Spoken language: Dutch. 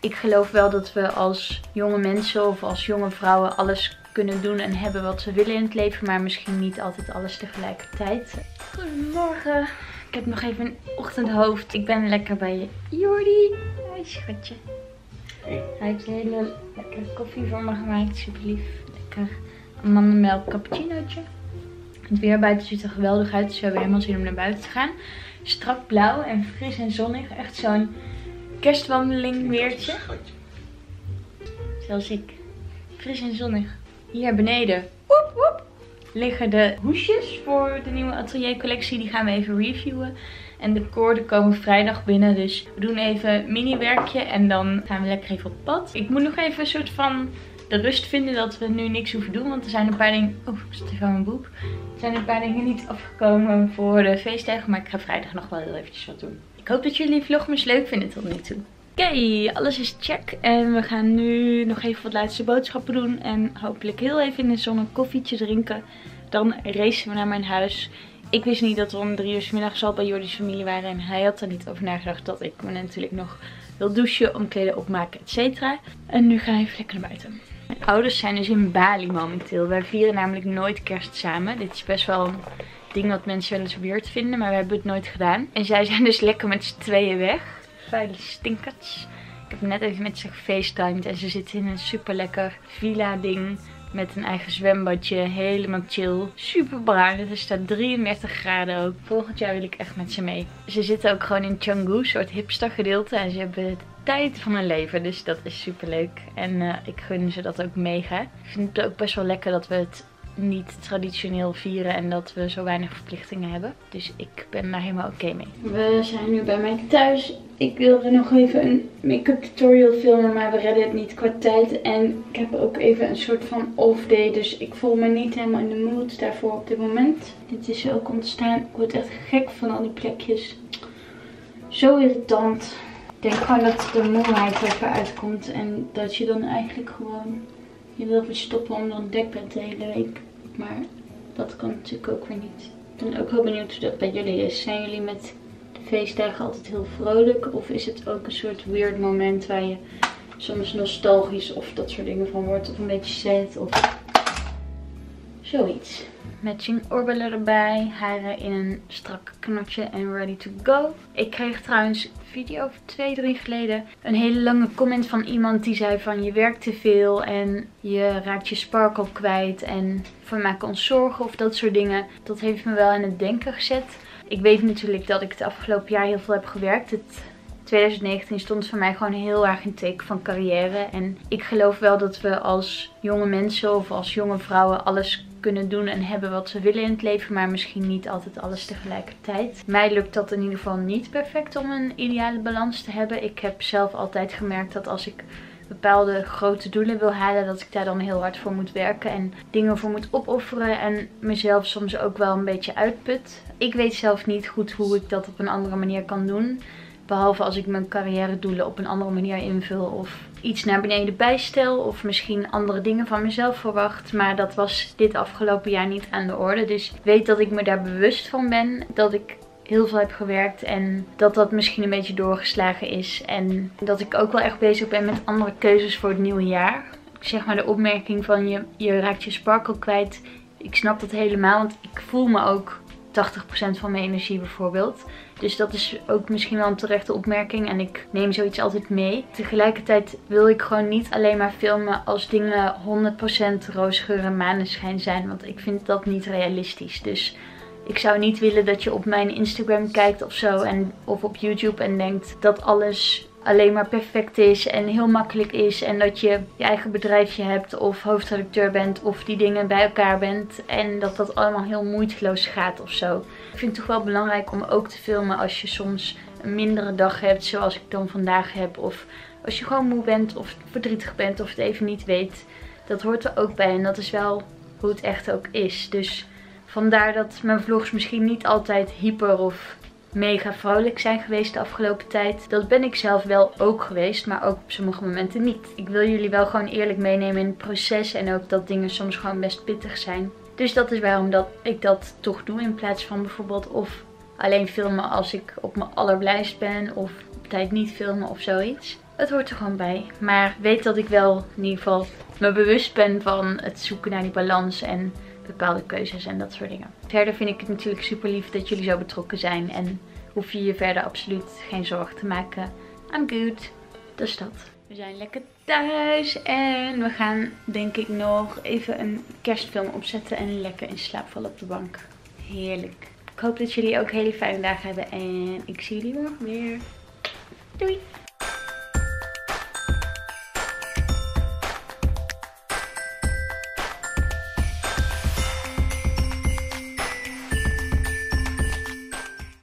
Ik geloof wel dat we als jonge mensen of als jonge vrouwen alles kunnen doen en hebben wat ze willen in het leven. Maar misschien niet altijd alles tegelijkertijd. Goedemorgen. Ik heb nog even een ochtendhoofd. Ik ben lekker bij Jordi. Hoi schatje. Hey. Hij heeft een hele lekkere koffie voor me gemaakt. Super lief. Lekker amandelmelk cappuccinootje. Het weer buiten ziet er geweldig uit. Dus we hebben helemaal zin om naar buiten te gaan. Strak blauw en fris en zonnig. Echt zo'n kerstwandeling weertje. Zoals ik. Fris en zonnig. Hier beneden woep, woep, liggen de hoesjes voor de nieuwe ateliercollectie. Die gaan we even reviewen. En de koorden komen vrijdag binnen. Dus we doen even een mini werkje. En dan gaan we lekker even op pad. Ik moet nog even een soort van de rust vinden dat we nu niks hoeven doen. Want er zijn een paar dingen... Oh, ik zat even aan mijn boek. Er zijn een paar dingen niet afgekomen voor de feestdagen. Maar ik ga vrijdag nog wel heel eventjes wat doen. Ik hoop dat jullie vlogmas leuk vinden tot nu toe. Oké, alles is check. En we gaan nu nog even wat laatste boodschappen doen. En hopelijk heel even in de zon een koffietje drinken. Dan racen we naar mijn huis. Ik wist niet dat we om 3 uur 's middags al bij Jordi's familie waren. En hij had er niet over nagedacht dat ik me natuurlijk nog wil douchen, omkleden, opmaken, etc. En nu gaan we even lekker naar buiten. Mijn ouders zijn dus in Bali momenteel. Wij vieren namelijk nooit kerst samen. Dit is best wel een ding wat mensen wel eens weird vinden. Maar we hebben het nooit gedaan. En zij zijn dus lekker met z'n tweeën weg. Vuile stinkerts. Ik heb net even met ze gefacetimed. En ze zitten in een super lekker villa ding. Met een eigen zwembadje. Helemaal chill. Super bruin. Het is daar 33 graden ook. Volgend jaar wil ik echt met ze mee. Ze zitten ook gewoon in Chungo. Een soort hipster gedeelte. En ze hebben het tijd van hun leven. Dus dat is super leuk. En ik gun ze dat ook mega. Ik vind het ook best wel lekker dat we het niet traditioneel vieren en dat we zo weinig verplichtingen hebben. Dus ik ben daar helemaal oké mee. We zijn nu bij mij thuis. Ik wilde nog even een make-up tutorial filmen, maar we redden het niet qua tijd. En ik heb ook even een soort van off day, dus ik voel me niet helemaal in de mood daarvoor op dit moment. Dit is ook ontstaan. Ik word echt gek van al die plekjes. Zo irritant. Ik denk gewoon dat de moeheid even uitkomt en dat je dan eigenlijk gewoon je wil weer stoppen onder een dekbed de hele week. Maar dat kan natuurlijk ook weer niet. Ik ben ook heel benieuwd hoe dat bij jullie is. Zijn jullie met de feestdagen altijd heel vrolijk? Of is het ook een soort weird moment waar je soms nostalgisch of dat soort dingen van wordt? Of een beetje sad of zoiets. Matching oorbellen erbij. Haren in een strak knotje en ready to go. Ik kreeg trouwens een video of 2, 3 geleden een hele lange comment van iemand die zei van je werkt te veel en je raakt je sparkle kwijt en we maken ons zorgen of dat soort dingen. Dat heeft me wel aan het denken gezet. Ik weet natuurlijk dat ik het afgelopen jaar heel veel heb gewerkt. Het 2019 stond voor mij gewoon heel erg in teken van carrière. En ik geloof wel dat we als jonge mensen of als jonge vrouwen alles kunnen doen en hebben wat ze willen in het leven. Maar misschien niet altijd alles tegelijkertijd. Mij lukt dat in ieder geval niet perfect om een ideale balans te hebben. Ik heb zelf altijd gemerkt dat als ik bepaalde grote doelen wil halen, dat ik daar dan heel hard voor moet werken en dingen voor moet opofferen en mezelf soms ook wel een beetje uitput. Ik weet zelf niet goed hoe ik dat op een andere manier kan doen. Behalve als ik mijn carrière-doelen op een andere manier invul of iets naar beneden bijstel of misschien andere dingen van mezelf verwacht. Maar dat was dit afgelopen jaar niet aan de orde. Dus ik weet dat ik me daar bewust van ben, dat ik heel veel heb gewerkt en dat dat misschien een beetje doorgeslagen is. En dat ik ook wel echt bezig ben met andere keuzes voor het nieuwe jaar. Zeg maar de opmerking van je raakt je sparkle kwijt. Ik snap dat helemaal, want ik voel me ook 80% van mijn energie bijvoorbeeld. Dus dat is ook misschien wel een terechte opmerking. En ik neem zoiets altijd mee. Tegelijkertijd wil ik gewoon niet alleen maar filmen als dingen 100% roosgeur en maneschijn zijn. Want ik vind dat niet realistisch. Dus ik zou niet willen dat je op mijn Instagram kijkt of zo. Of op YouTube en denkt dat alles alleen maar perfect is en heel makkelijk is. En dat je je eigen bedrijfje hebt of hoofdredacteur bent of die dingen bij elkaar bent. En dat dat allemaal heel moeiteloos gaat of zo. Ik vind het toch wel belangrijk om ook te filmen als je soms een mindere dag hebt zoals ik dan vandaag heb. Of als je gewoon moe bent of verdrietig bent of het even niet weet. Dat hoort er ook bij en dat is wel hoe het echt ook is. Dus vandaar dat mijn vlogs misschien niet altijd hyper of mega vrolijk zijn geweest de afgelopen tijd. Dat ben ik zelf wel ook geweest, maar ook op sommige momenten niet. Ik wil jullie wel gewoon eerlijk meenemen in het proces en ook dat dingen soms gewoon best pittig zijn. Dus dat is waarom dat ik dat toch doe in plaats van bijvoorbeeld of alleen filmen als ik op mijn allerblijst ben of op tijd niet filmen of zoiets. het hoort er gewoon bij. Maar weet dat ik wel in ieder geval me bewust ben van het zoeken naar die balans en bepaalde keuzes en dat soort dingen. Verder vind ik het natuurlijk super lief dat jullie zo betrokken zijn en hoef je je verder absoluut geen zorgen te maken. I'm good. Dus dat. We zijn lekker thuis en we gaan denk ik nog even een kerstfilm opzetten en lekker in slaap vallen op de bank. Heerlijk. Ik hoop dat jullie ook hele fijne dagen hebben en ik zie jullie morgen weer. Doei!